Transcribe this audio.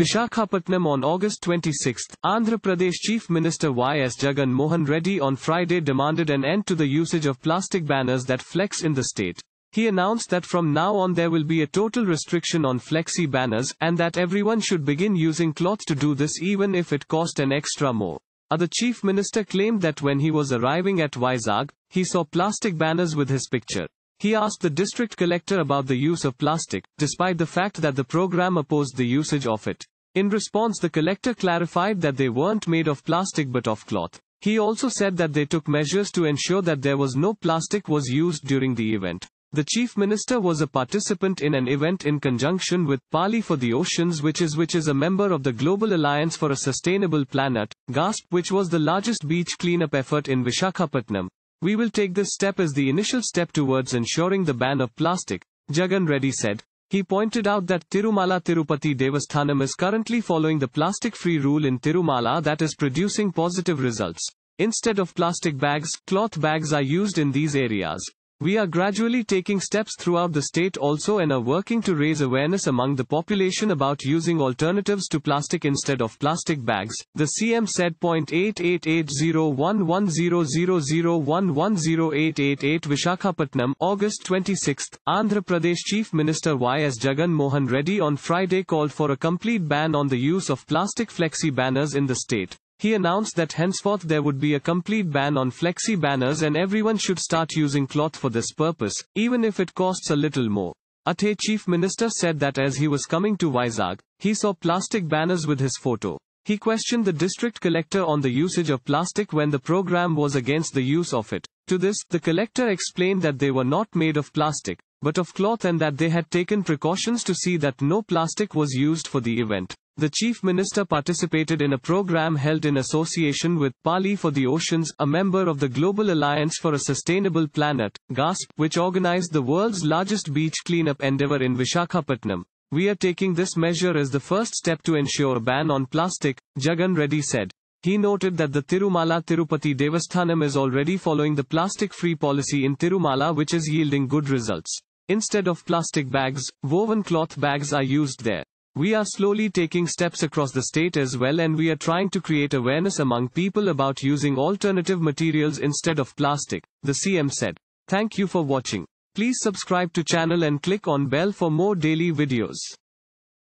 Visakhapatnam on August 26, Andhra Pradesh Chief Minister Y.S. Jagan Mohan Reddy on Friday demanded an end to the usage of plastic banners that flex in the state. He announced that from now on there will be a total restriction on flexi banners and that everyone should begin using cloth to do this even if it cost an extra more. The Chief Minister claimed that when he was arriving at Vizag, he saw plastic banners with his picture. He asked the district collector about the use of plastic, despite the fact that the program opposed the usage of it. In response, the collector clarified that they weren't made of plastic but of cloth. He also said that they took measures to ensure that there was no plastic was used during the event. The Chief Minister was a participant in an event in conjunction with Parley for the Oceans, which is a member of the Global Alliance for a Sustainable Planet, GASP, which was the largest beach cleanup effort in Visakhapatnam. "We will take this step as the initial step towards ensuring the ban of plastic," Jagan Reddy said. He pointed out that Tirumala Tirupati Devasthanam is currently following the plastic-free rule in Tirumala that is producing positive results. "Instead of plastic bags, cloth bags are used in these areas. We are gradually taking steps throughout the state also and are working to raise awareness among the population about using alternatives to plastic instead of plastic bags," the CM said. 0.88801100011088 Visakhapatnam, August 26. Andhra Pradesh Chief Minister Y.S. Jagan Mohan Reddy on Friday called for a complete ban on the use of plastic flexi banners in the state. He announced that henceforth there would be a complete ban on flexi banners and everyone should start using cloth for this purpose, even if it costs a little more. The Chief Minister said that as he was coming to Vizag, he saw plastic banners with his photo. He questioned the district collector on the usage of plastic when the program was against the use of it. To this, the collector explained that they were not made of plastic, but of cloth and that they had taken precautions to see that no plastic was used for the event. The Chief Minister participated in a program held in association with Parley for the Oceans, a member of the Global Alliance for a Sustainable Planet, GASP, which organized the world's largest beach cleanup endeavor in Visakhapatnam. "We are taking this measure as the first step to ensure a ban on plastic," Jagan Reddy said. He noted that the Tirumala Tirupati Devasthanam is already following the plastic-free policy in Tirumala, which is yielding good results. "Instead of plastic bags, woven cloth bags are used there. We are slowly taking steps across the state as well, and we are trying to create awareness among people about using alternative materials instead of plastic," the CM said. Thank you for watching. Please subscribe to channel and click on bell for more daily videos.